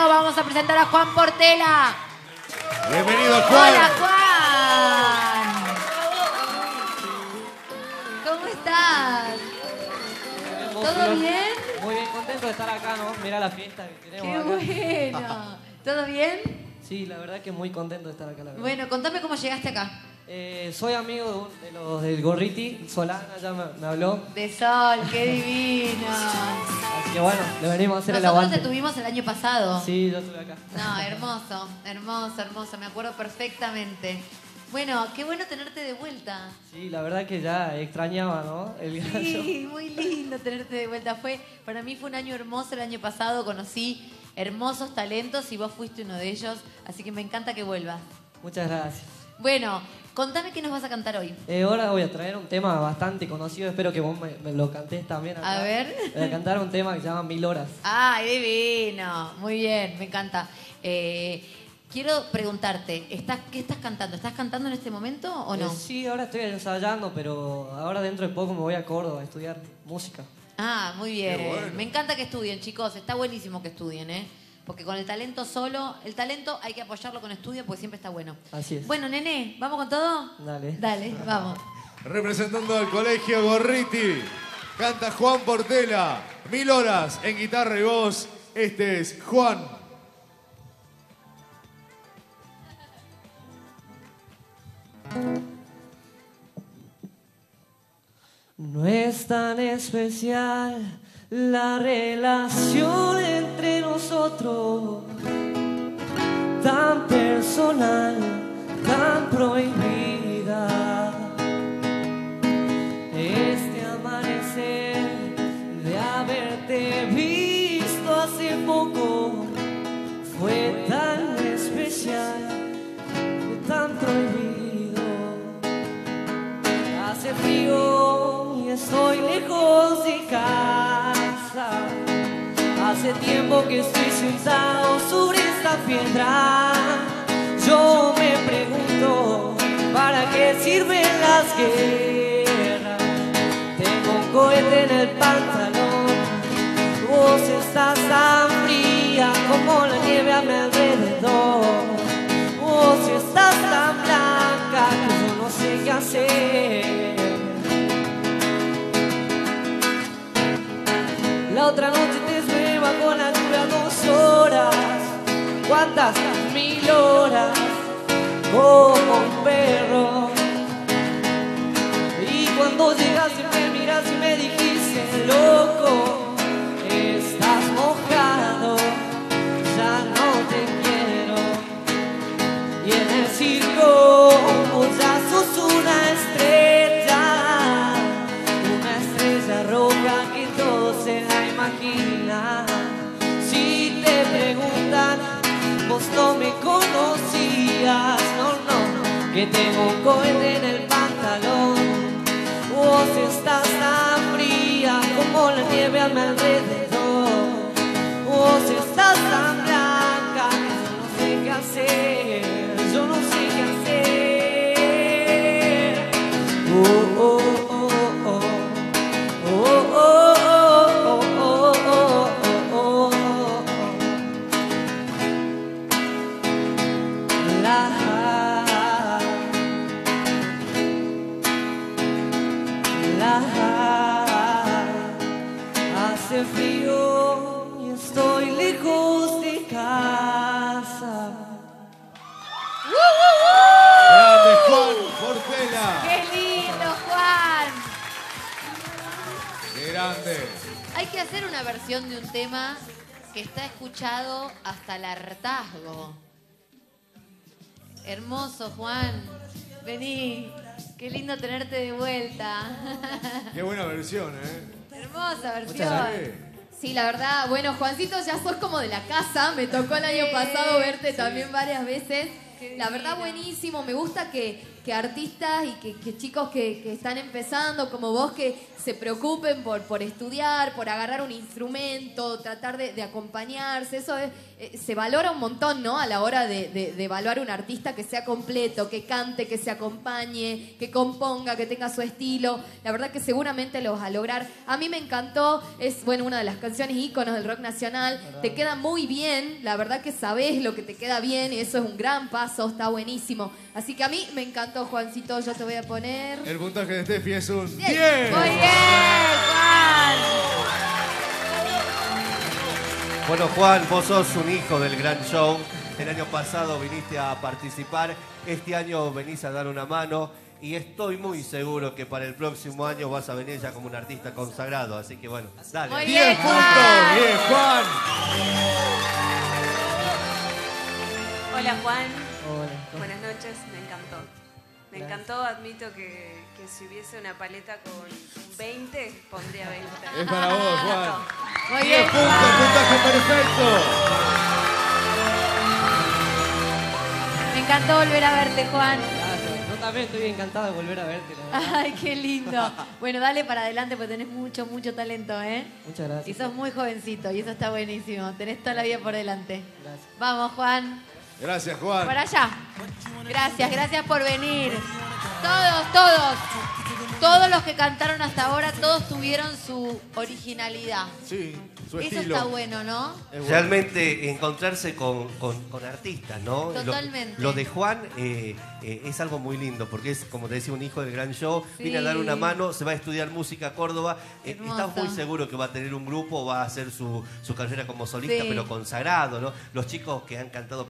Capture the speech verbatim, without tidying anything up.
premio vamos a presentar a Juan Portella. Bienvenido, Juan. Hola, Juan. ¿Cómo estás? ¿Todo bien? Muy bien, contento de estar acá, ¿no? Mirá la fiesta que tenemos. ¡Qué acá. Bueno! ¿Todo bien? Sí, la verdad que muy contento de estar acá, la verdad. Bueno, contame cómo llegaste acá. Eh, soy amigo de, de los del Gorriti, Solana ya me, me habló. De Sol, qué divino. Así que bueno, le venimos a hacer el aguante. Nosotros te tuvimos el año pasado. Sí, yo estuve acá. No, hermoso, hermoso, hermoso, me acuerdo perfectamente. Bueno, qué bueno tenerte de vuelta. Sí, la verdad que ya extrañaba, ¿no? El gallo. Sí, muy lindo tenerte de vuelta. Fue, para mí fue un año hermoso el año pasado, conocí hermosos talentos y vos fuiste uno de ellos, así que me encanta que vuelvas. Muchas gracias. Bueno, contame qué nos vas a cantar hoy. Eh, ahora voy a traer un tema bastante conocido, espero que vos me, me lo cantes también acá. A ver. Voy a cantar un tema que se llama Mil Horas. ¡Ay, divino! Muy bien, me encanta. Eh, quiero preguntarte, ¿estás, ¿qué estás cantando? ¿Estás cantando en este momento o no? Eh, sí, ahora estoy ensayando, pero ahora dentro de poco me voy a Córdoba a estudiar música. Ah, muy bien. Bueno. Me encanta que estudien, chicos. Está buenísimo que estudien, ¿eh? Porque con el talento solo, el talento hay que apoyarlo con estudio porque siempre está bueno. Así es. Bueno, nene, ¿vamos con todo? Dale. Dale, vamos. Representando al Colegio Gorriti, canta Juan Portella, Mil Horas en guitarra y voz. Este es Juan. No es tan especial la relación entre nosotros, tan personal, tan prohibida. Este amanecer de haberte visto hace poco fue tan especial, tan prohibido. Hace frío, estoy lejos de casa. Hace tiempo que estoy sentado sobre esta piedra. Yo me pregunto, ¿para qué sirven las guerras? Tengo un cohete en el pantalón. Vos estás tan fría como la nieve a mi alrededor. Vos estás tan blanca que yo no sé qué hacer. La otra noche te sueva con la lluvia dos horas. ¿Cuántas? Mil horas. Como un perro. Y cuando llegaste me miras y me dijiste, loco, estás mojado, ya no te quiero. Y en el circo vos ya sos una estrella, una estrella roja que todo se la imagina. Si te preguntan, vos no me conocías, no, no, que tengo un cohete en el pantalón. Vos estás tan fría como la nieve a mi alrededor. Vos estás tan blanca que yo no sé qué hacer, yo no sé qué hacer. Oh, oh, oh, oh, oh, oh, oh. Hace frío y estoy lejos de casa. ¡Grande Juan Portella! ¡Qué lindo, Juan! ¡Qué grande! Hay que hacer una versión de un tema que está escuchado hasta el hartazgo. Hermoso, Juan. Vení. Qué lindo tenerte de vuelta. Qué buena versión, ¿eh? Hermosa versión. Sí, la verdad. Bueno, Juancito, ya sos como de la casa. Me tocó el año pasado verte sí, también varias veces. Qué la verdad, buenísimo. Me gusta que... que artistas y que, que chicos que, que están empezando, como vos, que se preocupen por, por estudiar, por agarrar un instrumento, tratar de, de acompañarse. Eso es, eh, se valora un montón, ¿no? A la hora de, de, de evaluar un artista, que sea completo, que cante, que se acompañe, que componga, que tenga su estilo. La verdad que seguramente lo vas a lograr. A mí me encantó, es bueno, una de las canciones íconos del rock nacional. Te queda muy bien, la verdad que sabés lo que te queda bien, y eso es un gran paso, está buenísimo. Así que a mí me encantó, Juancito, yo te voy a poner... El puntaje de Steffi es un diez. ¡Muy bien, Juan! Bueno, Juan, vos sos un hijo del gran show. El año pasado viniste a participar, este año venís a dar una mano, y estoy muy seguro que para el próximo año vas a venir ya como un artista consagrado. Así que bueno, dale. ¡diez bien, puntos! Juan. ¡Bien, Juan! Hola, Juan. Hola. Buenas noches, me encantó. Me Gracias. encantó, admito que, que si hubiese una paleta con veinte, pondría veinte. Es para vos, Juan. Muy bien, diez puntos, puntaje perfecto. Me encantó volver a verte, Juan. También estoy encantada de volver a verte, la verdad. Ay, qué lindo. Bueno, dale para adelante, porque tenés mucho, mucho talento, ¿eh? Muchas gracias. Y sos muy jovencito, y eso está buenísimo. Tenés toda la vida por delante. Gracias. Vamos, Juan. Gracias, Juan. Para allá. Gracias, gracias por venir. Todos, todos. Todos los que cantaron hasta ahora, todos tuvieron su originalidad. Sí, su estilo. Eso está bueno, ¿no? Realmente encontrarse con, con, con artistas, ¿no? Totalmente. Lo, lo de Juan eh, eh, es algo muy lindo, porque es, como te decía, un hijo del gran show. Sí. Viene a dar una mano, se va a estudiar música a Córdoba. Eh, estás muy seguro que va a tener un grupo, va a hacer su, su carrera como solista, sí, pero consagrado, ¿no? Los chicos que han cantado...